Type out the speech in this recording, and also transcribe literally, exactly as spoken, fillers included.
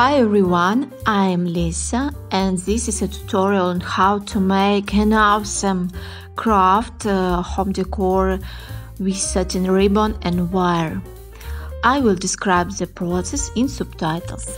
Hi everyone, I'm Lisa and this is a tutorial on how to make an awesome craft uh, home decor with satin ribbon and wire. I will describe the process in subtitles.